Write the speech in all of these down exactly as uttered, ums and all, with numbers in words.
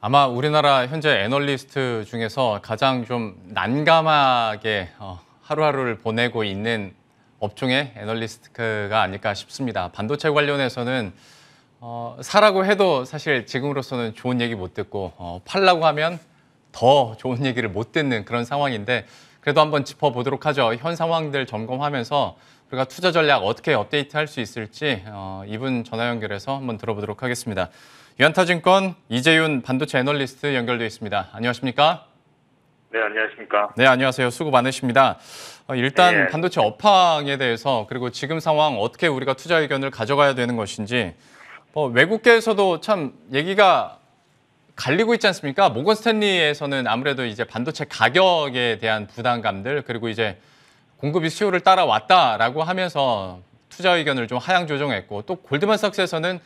아마 우리나라 현재 애널리스트 중에서 가장 좀 난감하게 하루하루를 보내고 있는 업종의 애널리스트가 아닐까 싶습니다. 반도체 관련해서는 어, 사라고 해도 사실 지금으로서는 좋은 얘기 못 듣고 어, 팔라고 하면 더 좋은 얘기를 못 듣는 그런 상황인데 그래도 한번 짚어보도록 하죠. 현 상황들 점검하면서 우리가 투자 전략 어떻게 업데이트할 수 있을지 어, 이분 전화 연결해서 한번 들어보도록 하겠습니다. 유한타증권 이재윤 반도체 애널리스트 연결돼 있습니다. 안녕하십니까? 네, 안녕하십니까? 네, 안녕하세요. 수고 많으십니다. 어, 일단 네. 반도체 업황에 대해서 그리고 지금 상황 어떻게 우리가 투자 의견을 가져가야 되는 것인지 어, 외국계에서도 참 얘기가 갈리고 있지 않습니까? 모건 스탠리에서는 아무래도 이제 반도체 가격에 대한 부담감들 그리고 이제 공급이 수요를 따라왔다라고 하면서 투자 의견을 좀 하향 조정했고 또 골드만삭스에서는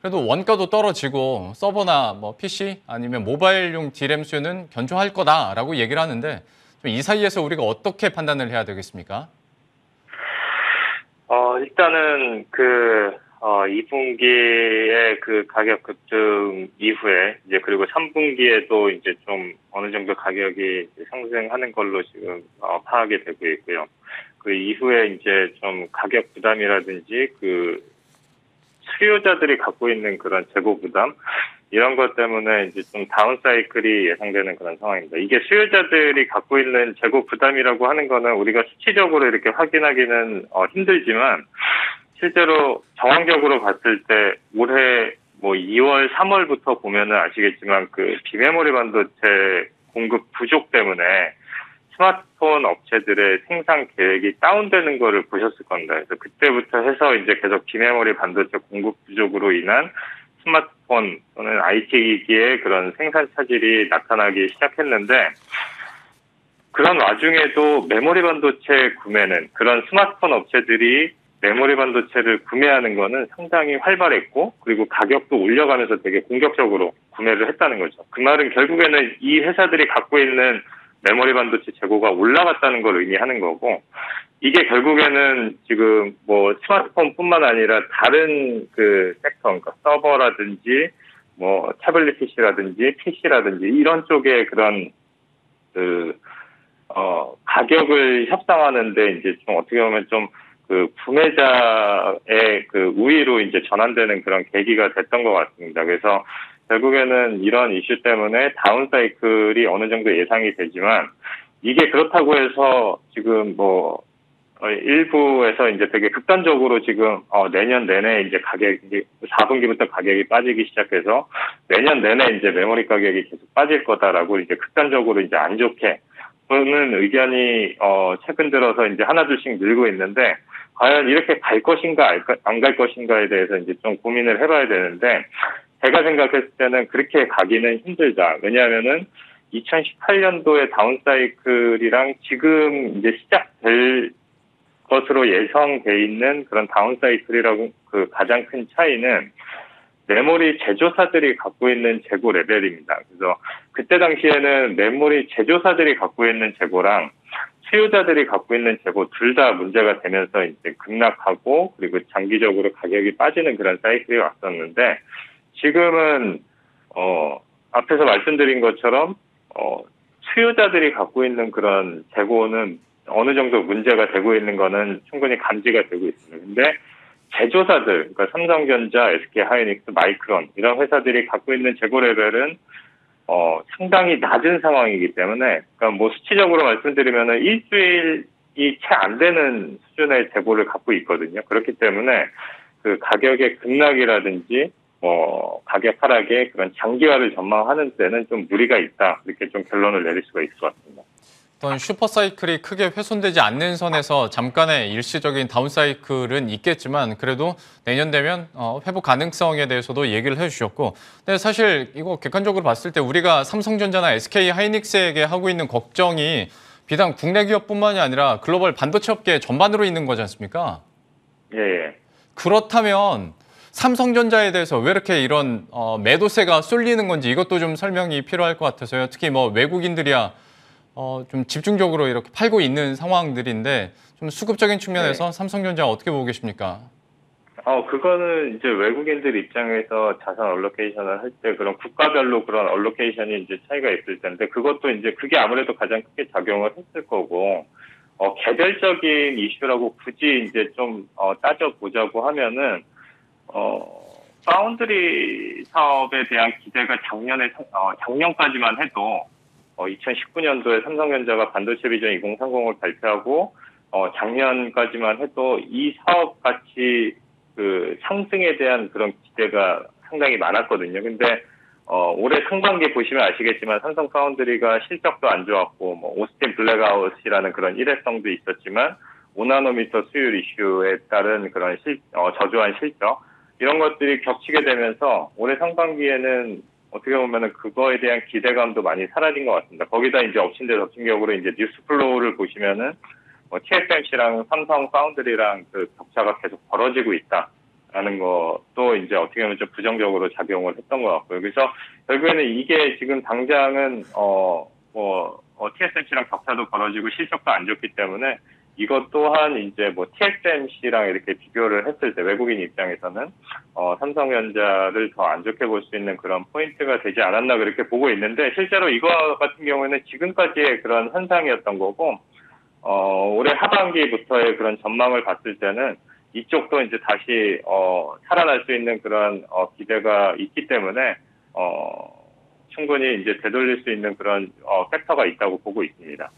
그래도 원가도 떨어지고 서버나 뭐 피씨 아니면 모바일용 디램 수요는 견조할 거다라고 얘기를 하는데 좀 이 사이에서 우리가 어떻게 판단을 해야 되겠습니까? 어, 일단은 그 어, 이 분기에 그 가격 급등 이후에, 이제 그리고 삼 분기에도 이제 좀 어느 정도 가격이 상승하는 걸로 지금, 어, 파악이 되고 있고요. 그 이후에 이제 좀 가격 부담이라든지 그 수요자들이 갖고 있는 그런 재고 부담, 이런 것 때문에 이제 좀 다운 사이클이 예상되는 그런 상황입니다. 이게 수요자들이 갖고 있는 재고 부담이라고 하는 거는 우리가 수치적으로 이렇게 확인하기는, 어, 힘들지만, 실제로 정황적으로 봤을 때 올해 뭐 이월, 삼월부터 보면은 아시겠지만 그 비메모리 반도체 공급 부족 때문에 스마트폰 업체들의 생산 계획이 다운되는 거를 보셨을 겁니다. 그래서 그때부터 해서 이제 계속 비메모리 반도체 공급 부족으로 인한 스마트폰 또는 아이티 기기의 그런 생산 차질이 나타나기 시작했는데 그런 와중에도 메모리 반도체 구매는 그런 스마트폰 업체들이 메모리 반도체를 구매하는 거는 상당히 활발했고 그리고 가격도 올려가면서 되게 공격적으로 구매를 했다는 거죠. 그 말은 결국에는 이 회사들이 갖고 있는 메모리 반도체 재고가 올라갔다는 걸 의미하는 거고 이게 결국에는 지금 뭐 스마트폰뿐만 아니라 다른 그 섹터, 그러니까 서버라든지 뭐 태블릿 피씨라든지 피씨라든지 이런 쪽에 그런 그 어 가격을 협상하는데 이제 좀 어떻게 보면 좀 그 구매자의 그 우위로 이제 전환되는 그런 계기가 됐던 것 같습니다. 그래서 결국에는 이런 이슈 때문에 다운 사이클이 어느 정도 예상이 되지만 이게 그렇다고 해서 지금 뭐 일부에서 이제 되게 극단적으로 지금 어 내년 내내 이제 가격이 사 분기부터 가격이 빠지기 시작해서 내년 내내 이제 메모리 가격이 계속 빠질 거다라고 이제 극단적으로 이제 안 좋게 보는 의견이 어 최근 들어서 이제 하나둘씩 늘고 있는데. 과연 이렇게 갈 것인가 안 갈 것인가에 대해서 이제 좀 고민을 해봐야 되는데 제가 생각했을 때는 그렇게 가기는 힘들다. 왜냐하면은 이천십팔 년도의 다운사이클이랑 지금 이제 시작될 것으로 예상돼 있는 그런 다운사이클이라고 그 가장 큰 차이는 메모리 제조사들이 갖고 있는 재고 레벨입니다. 그래서 그때 당시에는 메모리 제조사들이 갖고 있는 재고랑 수요자들이 갖고 있는 재고 둘 다 문제가 되면서 이제 급락하고 그리고 장기적으로 가격이 빠지는 그런 사이클이 왔었는데 지금은 어 앞에서 말씀드린 것처럼 어 수요자들이 갖고 있는 그런 재고는 어느 정도 문제가 되고 있는 거는 충분히 감지가 되고 있습니다. 근데 제조사들, 그러니까 삼성전자, 에스케이 하이닉스, 마이크론 이런 회사들이 갖고 있는 재고 레벨은 어, 상당히 낮은 상황이기 때문에, 그니까 뭐 수치적으로 말씀드리면은 일주일이 채 안 되는 수준의 재고를 갖고 있거든요. 그렇기 때문에 그 가격의 급락이라든지, 뭐, 가격 하락의 그런 장기화를 전망하는 데는 좀 무리가 있다. 이렇게 좀 결론을 내릴 수가 있을 것 같습니다. 어떤 슈퍼사이클이 크게 훼손되지 않는 선에서 잠깐의 일시적인 다운사이클은 있겠지만 그래도 내년 되면 어, 회복 가능성에 대해서도 얘기를 해주셨고 근데 사실 이거 객관적으로 봤을 때 우리가 삼성전자나 에스케이 하이닉스에게 하고 있는 걱정이 비단 국내 기업뿐만이 아니라 글로벌 반도체 업계 전반으로 있는 거지 않습니까? 예. 그렇다면 삼성전자에 대해서 왜 이렇게 이런 어, 매도세가 쏠리는 건지 이것도 좀 설명이 필요할 것 같아서요. 특히 뭐 외국인들이야 어, 좀 집중적으로 이렇게 팔고 있는 상황들인데 좀 수급적인 측면에서 네. 삼성전자 어떻게 보고 계십니까? 어, 그거는 이제 외국인들 입장에서 자산 얼로케이션을 할 때 그런 국가별로 그런 얼로케이션이 이제 차이가 있을 텐데, 그것도 이제 그게 아무래도 가장 크게 작용을 했을 거고, 어, 개별적인 이슈라고 굳이 이제 좀, 어, 따져보자고 하면은, 어, 파운드리 사업에 대한 기대가 작년에, 어, 작년까지만 해도, 어, 이천십구 년도에 삼성전자가 반도체 비전 이공삼공을 발표하고, 어, 작년까지만 해도 이 사업 같이 그 상승에 대한 그런 기대가 상당히 많았거든요. 근데, 어, 올해 상반기 보시면 아시겠지만 삼성 파운드리가 실적도 안 좋았고, 뭐, 오스틴 블랙아웃이라는 그런 일회성도 있었지만, 오 나노미터 수율 이슈에 따른 그런 실, 어, 저조한 실적, 이런 것들이 겹치게 되면서 올해 상반기에는 어떻게 보면은 그거에 대한 기대감도 많이 사라진 것 같습니다. 거기다 이제 엎친 데 덮친 격으로 이제 뉴스 플로우를 보시면은 뭐 티에스엠씨랑 삼성 파운드리랑 그 격차가 계속 벌어지고 있다라는 것도 이제 어떻게 보면 좀 부정적으로 작용을 했던 것 같고요. 그래서 결국에는 이게 지금 당장은 어, 뭐, 어, 티에스엠씨랑 격차도 벌어지고 실적도 안 좋기 때문에 이것 또한 이제 뭐 티에스엠씨랑 이렇게 비교를 했을 때 외국인 입장에서는 어, 삼성전자를 더 안 좋게 볼 수 있는 그런 포인트가 되지 않았나 그렇게 보고 있는데, 실제로 이거 같은 경우에는 지금까지의 그런 현상이었던 거고, 어, 올해 하반기부터의 그런 전망을 봤을 때는 이쪽도 이제 다시 어, 살아날 수 있는 그런 어, 기대가 있기 때문에 어, 충분히 이제 되돌릴 수 있는 그런 어, 팩터가 있다고 보고 있습니다.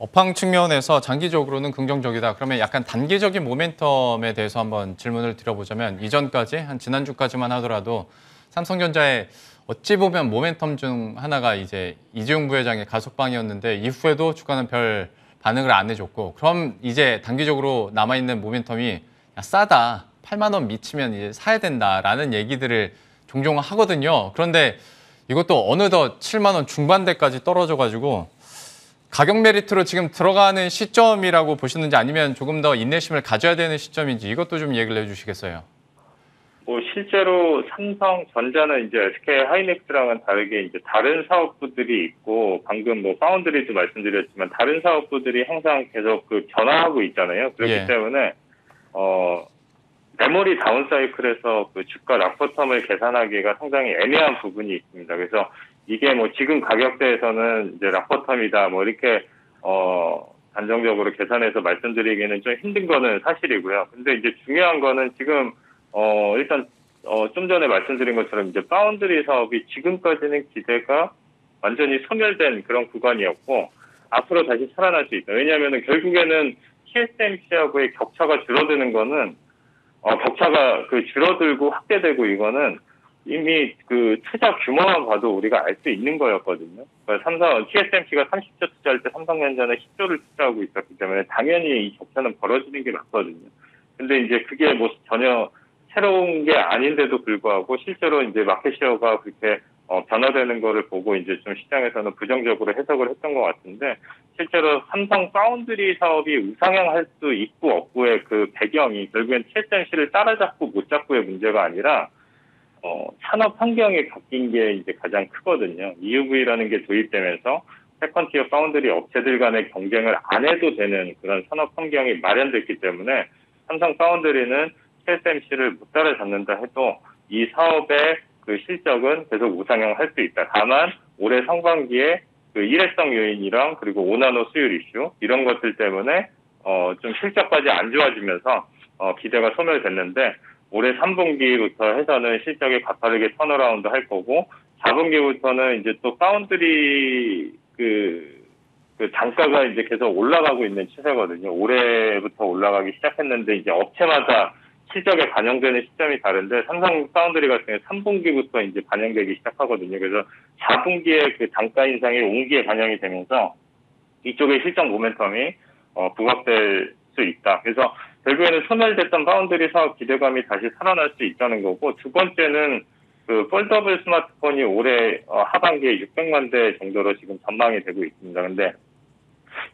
업황 측면에서 장기적으로는 긍정적이다. 그러면 약간 단기적인 모멘텀에 대해서 한번 질문을 드려보자면, 이전까지 한 지난주까지만 하더라도 삼성전자의 어찌 보면 모멘텀 중 하나가 이제 이재용 부회장의 가석방이었는데, 이후에도 주가는 별 반응을 안 해줬고, 그럼 이제 단기적으로 남아있는 모멘텀이 야, 싸다, 팔만 원 미치면 이제 사야 된다라는 얘기들을 종종 하거든요. 그런데 이것도 어느덧 칠만 원 중반대까지 떨어져가지고 가격 메리트로 지금 들어가는 시점이라고 보시는지, 아니면 조금 더 인내심을 가져야 되는 시점인지, 이것도 좀 얘기를 해주시겠어요? 뭐 실제로 삼성전자는 이제 에스케이 하이닉스랑은 다르게 이제 다른 사업부들이 있고, 방금 뭐 파운드리도 말씀드렸지만 다른 사업부들이 항상 계속 그 변화하고 있잖아요. 그렇기 예. 때문에 어. 메모리 다운사이클에서 그 주가 락버텀을 계산하기가 상당히 애매한 부분이 있습니다. 그래서 이게 뭐 지금 가격대에서는 이제 락버텀이다 뭐 이렇게 어 단정적으로 계산해서 말씀드리기는 좀 힘든 거는 사실이고요. 근데 이제 중요한 거는 지금 어 일단 어 좀 전에 말씀드린 것처럼 이제 파운드리 사업이 지금까지는 기대가 완전히 소멸된 그런 구간이었고, 앞으로 다시 살아날 수 있다. 왜냐하면은 결국에는 티에스엠씨하고의 격차가 줄어드는 거는 어, 격차가 그 줄어들고 확대되고, 이거는 이미 그 투자 규모만 봐도 우리가 알 수 있는 거였거든요. 그러니까 삼성, 티에스엠씨가 삼십 조 투자할 때 삼성전자는 십 조를 투자하고 있었기 때문에 당연히 이 격차는 벌어지는 게 맞거든요. 근데 이제 그게 뭐 전혀 새로운 게 아닌데도 불구하고 실제로 이제 마켓시어가 그렇게 어, 변화되는 거를 보고 이제 좀 시장에서는 부정적으로 해석을 했던 것 같은데, 실제로 삼성 파운드리 사업이 우상향할 수 있고 없고의 그 배경이 결국엔 티에스엠씨를 따라잡고 못 잡고의 문제가 아니라 어, 산업 환경이 바뀐 게 이제 가장 크거든요. 이유브이라는 게 도입되면서 세컨티어 파운드리 업체들 간의 경쟁을 안 해도 되는 그런 산업 환경이 마련됐기 때문에 삼성 파운드리는 티에스엠씨를 못 따라잡는다 해도 이 사업의 그 실적은 계속 우상향할 수 있다. 다만 올해 상반기에 그 일회성 요인이랑 그리고 오 나노 수율 이슈 이런 것들 때문에 어 좀 실적까지 안 좋아지면서 어 기대가 소멸됐는데, 올해 삼 분기부터 해서는 실적이 가파르게 턴어라운드 할 거고, 사 분기부터는 이제 또 파운드리 그, 그 단가가 이제 계속 올라가고 있는 추세거든요. 올해부터 올라가기 시작했는데 이제 업체마다 실적에 반영되는 시점이 다른데, 삼성 파운드리 같은 경우는 삼 분기부터 이제 반영되기 시작하거든요. 그래서 사 분기에 그 단가 인상이 오 분기에 반영이 되면서 이쪽의 실적 모멘텀이 어, 부각될 수 있다. 그래서 결국에는 소멸됐던 파운드리 사업 기대감이 다시 살아날 수 있다는 거고, 두 번째는 그 폴더블 스마트폰이 올해 어, 하반기에 육백만 대 정도로 지금 전망이 되고 있습니다. 근데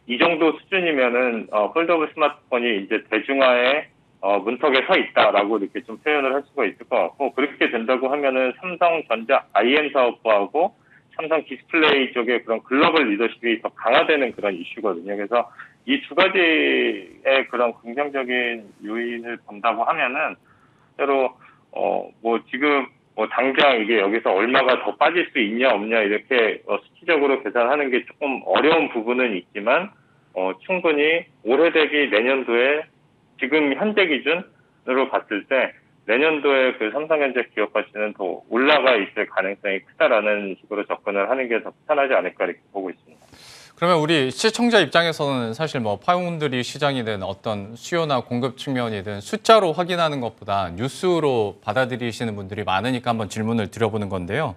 이 정도 수준이면은 어, 폴더블 스마트폰이 이제 대중화에 어, 문턱에 서 있다라고 이렇게 좀 표현을 할 수가 있을 것 같고, 그렇게 된다고 하면은 삼성전자 아이엠 사업부하고 삼성 디스플레이 쪽의 그런 글로벌 리더십이 더 강화되는 그런 이슈거든요. 그래서 이 두 가지의 그런 긍정적인 요인을 본다고 하면은, 실제로 어 뭐 지금 뭐 당장 이게 여기서 얼마가 더 빠질 수 있냐 없냐 이렇게 어 수치적으로 계산하는 게 조금 어려운 부분은 있지만 어 충분히 올해 대비 내년도에 지금 현재 기준으로 봤을 때 내년도에 그 삼성전자 기업 가치는 더 올라가 있을 가능성이 크다라는 식으로 접근을 하는 게 더 편하지 않을까 이렇게 보고 있습니다. 그러면 우리 시청자 입장에서는 사실 뭐 파운드리 시장이든 어떤 수요나 공급 측면이든 숫자로 확인하는 것보다 뉴스로 받아들이시는 분들이 많으니까 한번 질문을 드려보는 건데요.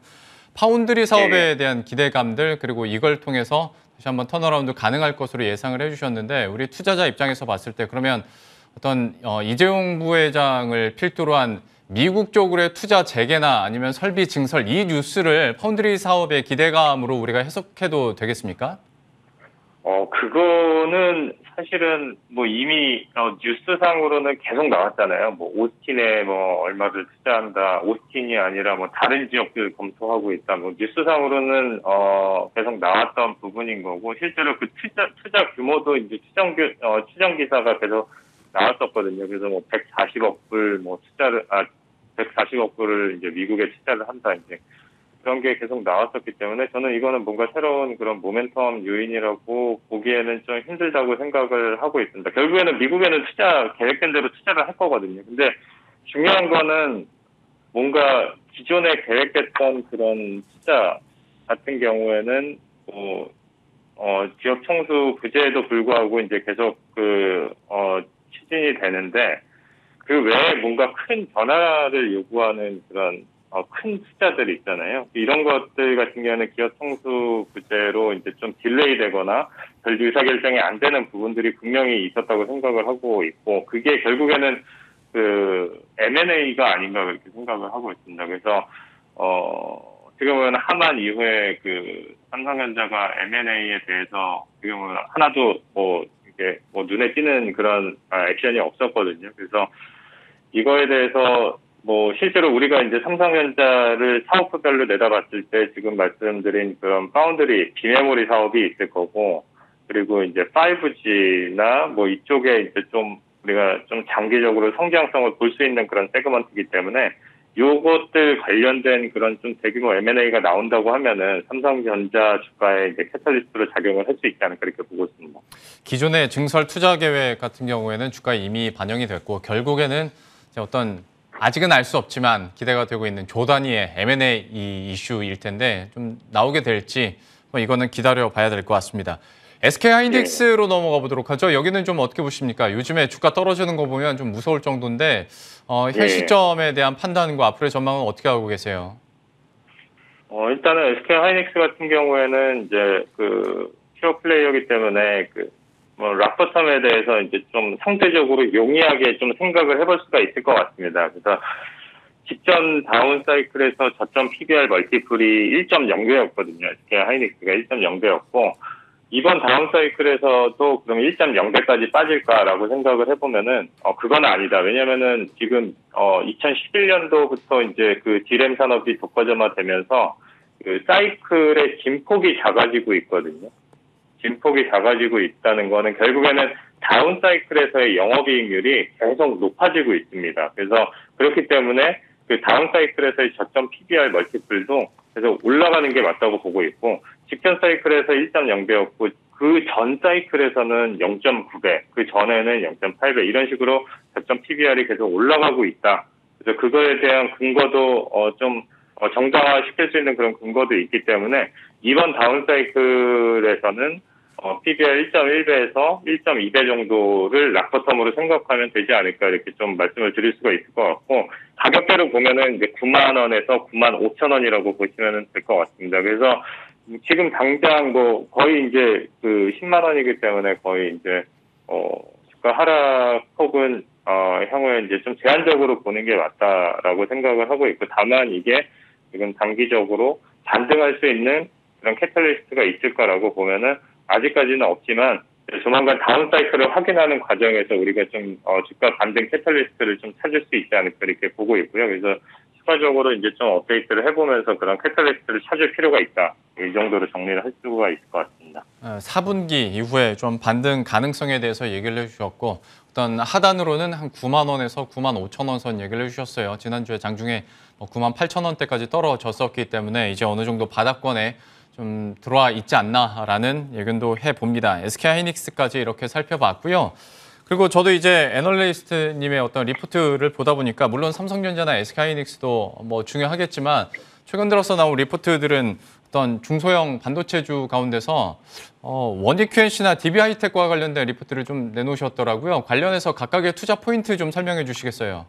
파운드리 사업에 대한 기대감들 그리고 이걸 통해서 다시 한번 턴어라운드 가능할 것으로 예상을 해주셨는데 우리 투자자 입장에서 봤을 때 그러면 어떤 이재용 부회장을 필두로 한 미국 쪽으로의 투자 재개나 아니면 설비 증설 이 뉴스를 파운드리 사업의 기대감으로 우리가 해석해도 되겠습니까? 어 그거는 사실은 뭐 이미 어, 뉴스상으로는 계속 나왔잖아요. 뭐 오스틴에 뭐 얼마를 투자한다, 오스틴이 아니라 뭐 다른 지역들 검토하고 있다. 뭐 뉴스상으로는 어 계속 나왔던 부분인 거고 실제로 그 투자 투자 규모도 이제 추정 어, 추정 기사가 계속 나왔었거든요. 그래서 뭐 백사십억 불 뭐 투자를 아 백사십억 불을 이제 미국에 투자를 한다 이제. 그런 게 계속 나왔었기 때문에 저는 이거는 뭔가 새로운 그런 모멘텀 요인이라고 보기에는 좀 힘들다고 생각을 하고 있습니다. 결국에는 미국에는 투자 계획된 대로 투자를 할 거거든요. 근데 중요한 거는 뭔가 기존에 계획됐던 그런 투자 같은 경우에는 뭐, 어, 지역 총수 부재에도 불구하고 이제 계속 그, 어, 추진이 되는데 그 외에 뭔가 큰 변화를 요구하는 그런 어, 큰 투자들이 있잖아요. 이런 것들 같은 경우는 기업 총수 부재로 이제 좀 딜레이 되거나 별 의사결정이 안 되는 부분들이 분명히 있었다고 생각을 하고 있고, 그게 결국에는 그 엠 앤 에이가 아닌가 그렇게 생각을 하고 있습니다. 그래서, 어, 어떻게 보면 하만 이후에 그 삼성전자가 엠 앤 에이에 대해서 어떻게 보면 하나도 뭐, 이게 뭐 눈에 띄는 그런 아, 액션이 없었거든요. 그래서 이거에 대해서 뭐 실제로 우리가 이제 삼성전자를 사업별로 내다봤을 때 지금 말씀드린 그런 파운드리 비메모리 사업이 있을 거고 그리고 이제 파이브지나 뭐 이쪽에 이제 좀 우리가 좀 장기적으로 성장성을 볼 수 있는 그런 세그먼트이기 때문에 요것들 관련된 그런 좀 대규모 엠 앤 에이가 나온다고 하면은 삼성전자 주가에 이제 캐탈리스트로 작용을 할 수 있지 않을까 이렇게 보고 있습니다. 기존의 증설 투자 계획 같은 경우에는 주가에 이미 반영이 됐고 결국에는 이제 어떤 아직은 알 수 없지만 기대가 되고 있는 조 단위의 엠 앤 에이 이슈일 텐데 좀 나오게 될지 이거는 기다려봐야 될 것 같습니다. 에스케이 하이닉스로 네. 넘어가 보도록 하죠. 여기는 좀 어떻게 보십니까? 요즘에 주가 떨어지는 거 보면 좀 무서울 정도인데 어, 현 시점에 대한 판단과 앞으로의 전망은 어떻게 하고 계세요? 어, 일단은 에스케이 하이닉스 같은 경우에는 이제 그 퓨어 플레이어이기 때문에 그 뭐, 락버텀에 대해서 이제 좀 상대적으로 용이하게 좀 생각을 해볼 수가 있을 것 같습니다. 그래서 직전 다운 사이클에서 저점 피 비 알 멀티플이 일 점 영 배였거든요. 에스케이 하이닉스가 일 점 영 배였고, 이번 다운 사이클에서도 그럼 일 점 영 배까지 빠질까라고 생각을 해보면은, 어, 그건 아니다. 왜냐면은 지금, 어, 이천십일 년도부터 이제 그 디램 산업이 독과점화 되면서 그 사이클의 진폭이 작아지고 있거든요. 진폭이 작아지고 있다는 거는 결국에는 다운 사이클에서의 영업이익률이 계속 높아지고 있습니다. 그래서 그렇기 때문에 그 다운 사이클에서의 저점 피 비 알 멀티플도 계속 올라가는 게 맞다고 보고 있고 직전 사이클에서 일 점 영 배였고 그 전 사이클에서는 영 점 구 배, 그 전에는 영 점 팔 배 이런 식으로 저점 피 비 알이 계속 올라가고 있다. 그래서 그거에 대한 근거도 어 좀 어 정당화 시킬 수 있는 그런 근거도 있기 때문에 이번 다운 사이클에서는 어, 피 비 알 일 점 일 배에서 일 점 이 배 정도를 락버텀으로 생각하면 되지 않을까 이렇게 좀 말씀을 드릴 수가 있을 것 같고 가격대로 보면은 이제 구만 원에서 구만 오천 원이라고 보시면 될 것 같습니다. 그래서 지금 당장 뭐 거의 이제 그 십만 원이기 때문에 거의 이제 어 주가 하락 혹은 어 향후에 이제 좀 제한적으로 보는 게 맞다라고 생각을 하고 있고 다만 이게 지금 단기적으로 반등할 수 있는 그런 캐탈리스트가 있을까라고 보면은 아직까지는 없지만 조만간 다운 사이클을 확인하는 과정에서 우리가 좀 어, 주가 반등 캐탈리스트를 좀 찾을 수 있지 않을까 이렇게 보고 있고요. 그래서 추가적으로 이제 좀 업데이트를 해보면서 그런 캐탈리스트를 찾을 필요가 있다. 이 정도로 정리를 할 수가 있을 것 같습니다. 사 분기 이후에 좀 반등 가능성에 대해서 얘기를 해주셨고 일단 하단으로는 한 구만 원에서 구만 오천 원 선 얘기를 해주셨어요. 지난주에 장중에 구만 팔천 원대까지 떨어졌었기 때문에 이제 어느 정도 바닥권에 좀 들어와 있지 않나라는 예견도 해봅니다. 에스케이하이닉스까지 이렇게 살펴봤고요. 그리고 저도 이제 애널리스트님의 어떤 리포트를 보다 보니까 물론 삼성전자나 에스케이하이닉스도 뭐 중요하겠지만 최근 들어서 나온 리포트들은 어떤 중소형 반도체주 가운데서 어, 원익 큐엔씨나 디비하이텍과 관련된 리포트를 좀 내놓으셨더라고요. 관련해서 각각의 투자 포인트 좀 설명해 주시겠어요?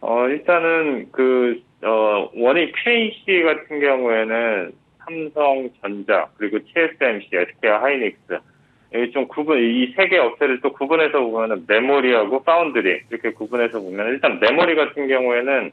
어, 일단은 그 어, 원익 큐엔씨 같은 경우에는 삼성전자 그리고 티에스엠씨, 에스케이하이닉스 여기 좀 구분, 이 세 개 업체를 또 구분해서 보면은 메모리하고 파운드리 이렇게 구분해서 보면 일단 메모리 같은 경우에는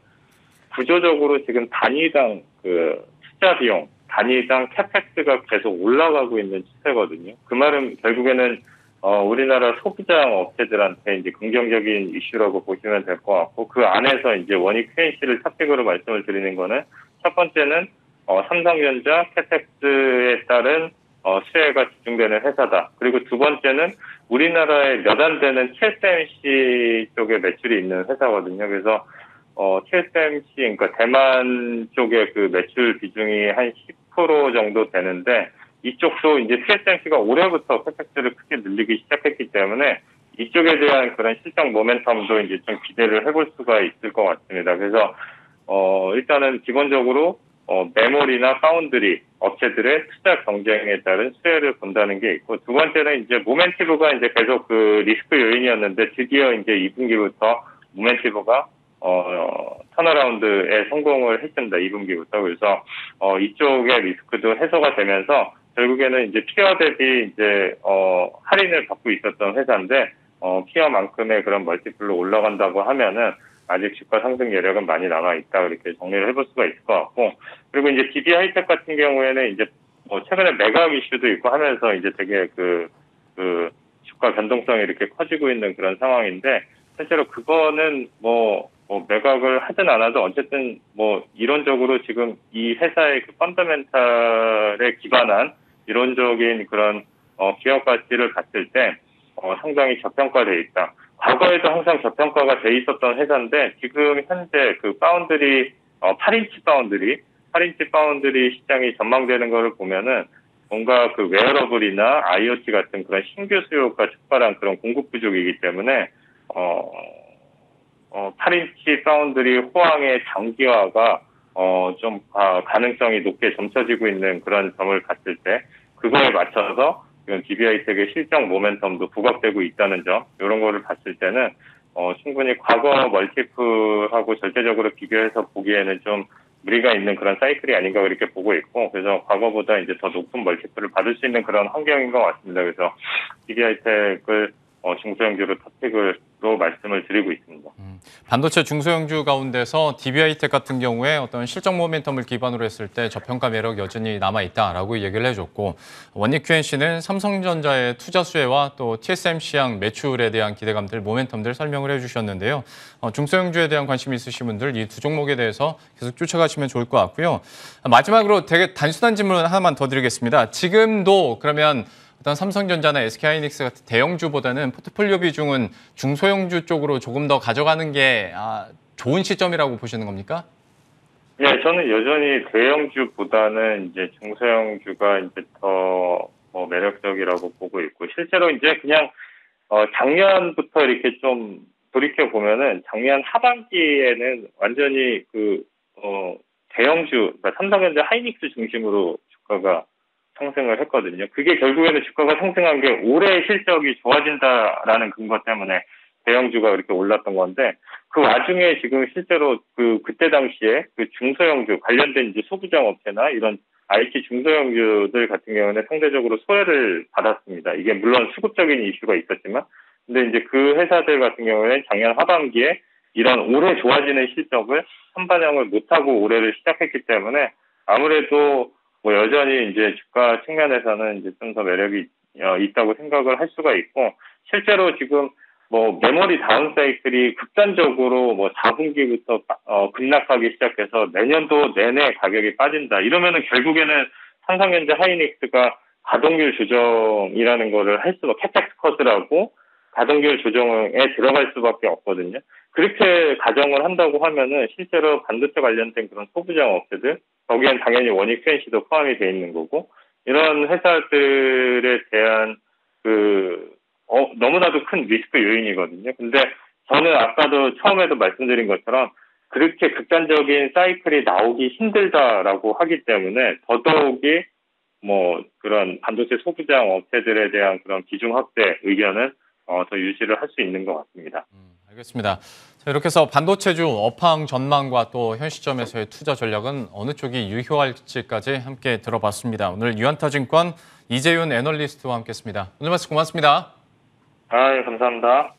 구조적으로 지금 단위당 그 투자 비용, 단위당 캐펙스가 계속 올라가고 있는 추세거든요. 그 말은 결국에는 어, 우리나라 소비자형 업체들한테 이제 긍정적인 이슈라고 보시면 될 것 같고, 그 안에서 이제 원익 큐엔씨를 탑픽으로 말씀을 드리는 거는 첫 번째는 어, 삼성전자 캐펙스에 따른 어, 수혜가 집중되는 회사다. 그리고 두 번째는 우리나라에 몇 안 되는 티에스엠씨 쪽에 매출이 있는 회사거든요. 그래서 어, 티에스엠씨, 그러니까 대만 쪽의 그 매출 비중이 한 십 퍼센트 정도 되는데, 이쪽도 이제 티에스엠씨가 올해부터 캐펙스를 크게 늘리기 시작했기 때문에 이쪽에 대한 그런 실적 모멘텀도 이제 좀 기대를 해볼 수가 있을 것 같습니다. 그래서 어, 일단은 기본적으로 어, 메모리나 파운드리 업체들의 투자 경쟁에 따른 수혜를 본다는 게 있고, 두 번째는 이제 모멘티브가 이제 계속 그 리스크 요인이었는데 드디어 이제 이 분기부터 모멘티브가 어, 턴어라운드에 성공을 했습니다. 이 분기부터. 그래서 어, 이쪽의 리스크도 해소가 되면서 결국에는 이제 피어 대비 이제 어, 할인을 받고 있었던 회사인데 어, 피어만큼의 그런 멀티플로 올라간다고 하면은 아직 주가 상승 여력은 많이 남아있다, 이렇게 정리를 해볼 수가 있을 것 같고, 그리고 이제 디비하이텍 같은 경우에는 이제 뭐 최근에 매각 이슈도 있고 하면서 이제 되게 그, 그 주가 변동성이 이렇게 커지고 있는 그런 상황인데, 실제로 그거는 뭐, 뭐 매각을 하든 안 하든 어쨌든 뭐 이론적으로 지금 이 회사의 그 펀더멘탈에 기반한 이론적인 그런 어, 기업 가치를 봤을 때 어, 상당히 저평가되어 있다. 과거에도 항상 저평가가 돼 있었던 회사인데 지금 현재 그 파운드리 어, 팔 인치 파운드리 팔 인치 파운드리 시장이 전망되는 거를 보면은 뭔가 그 웨어러블이나 아이오티 같은 그런 신규 수요가 촉발한 그런 공급 부족이기 때문에 어, 어 팔 인치 파운드리 호황의 장기화가 어, 좀 아, 가능성이 높게 점쳐지고 있는 그런 점을 봤을 때 그거에 맞춰서 지금 디비하이텍의 실적 모멘텀도 부각되고 있다는 점, 이런 거를 봤을 때는 어, 충분히 과거 멀티플하고 절대적으로 비교해서 보기에는 좀 무리가 있는 그런 사이클이 아닌가 그렇게 보고 있고, 그래서 과거보다 이제 더 높은 멀티플을 받을 수 있는 그런 환경인 것 같습니다. 그래서 디비하이텍을 어, 중소형주로 탑픽으로 말씀을 드리고 있습니다. 음, 반도체 중소형주 가운데서 디비하이텍 같은 경우에 어떤 실적 모멘텀을 기반으로 했을 때 저평가 매력 여전히 남아있다라고 얘기를 해줬고, 원익 큐엔씨는 삼성전자의 투자 수혜와 또 티에스엠씨향 매출에 대한 기대감들, 모멘텀들 설명을 해주셨는데요. 어, 중소형주에 대한 관심이 있으신 분들 이 두 종목에 대해서 계속 쫓아가시면 좋을 것 같고요. 마지막으로 되게 단순한 질문 하나만 더 드리겠습니다. 지금도 그러면 일단 삼성전자나 에스케이하이닉스 같은 대형주보다는 포트폴리오 비중은 중소형주 쪽으로 조금 더 가져가는 게 아, 좋은 시점이라고 보시는 겁니까? 네, 저는 여전히 대형주보다는 이제 중소형주가 이제 더 뭐 매력적이라고 보고 있고, 실제로 이제 그냥 어, 작년부터 이렇게 좀 돌이켜 보면은 작년 하반기에는 완전히 그 어, 대형주, 그러니까 삼성전자, 하이닉스 중심으로 주가가 상승을 했거든요. 그게 결국에는 주가가 상승한 게 올해 실적이 좋아진다라는 근거 때문에 대형주가 이렇게 올랐던 건데, 그 와중에 지금 실제로 그 그때 당시에 그 중소형주 관련된 이제 소부장 업체나 이런 아이티 중소형주들 같은 경우는 상대적으로 소외를 받았습니다. 이게 물론 수급적인 이슈가 있었지만, 근데 이제 그 회사들 같은 경우에는 작년 하반기에 이런 올해 좋아지는 실적을 선반영을 못하고 올해를 시작했기 때문에 아무래도 뭐 여전히 이제 주가 측면에서는 이제 좀 더 매력이 어, 있다고 생각을 할 수가 있고, 실제로 지금 뭐 메모리 다운 사이클이 극단적으로 뭐 사 분기부터 어, 급락하기 시작해서 내년도 내내 가격이 빠진다 이러면은 결국에는 삼성전자 하이닉스가 가동률 조정이라는 거를 할 수밖에, 캐펙스 컷이라고 가동률 조정에 들어갈 수밖에 없거든요. 그렇게 가정을 한다고 하면은 실제로 반도체 관련된 그런 소부장 업체들, 거기엔 당연히 원익 큐엔씨도 포함이 돼 있는 거고, 이런 회사들에 대한 그 어, 너무나도 큰 리스크 요인이거든요. 근데 저는 아까도 처음에도 말씀드린 것처럼 그렇게 극단적인 사이클이 나오기 힘들다라고 하기 때문에 더더욱이 뭐 그런 반도체 소부장 업체들에 대한 그런 비중 확대 의견은 어, 더 유지를 할 수 있는 것 같습니다. 음, 알겠습니다. 자, 이렇게 해서 반도체주 업황 전망과 또 현 시점에서의 투자 전략은 어느 쪽이 유효할지까지 함께 들어봤습니다. 오늘 유안타증권 이재윤 애널리스트와 함께했습니다. 오늘 말씀 고맙습니다. 아, 예, 감사합니다.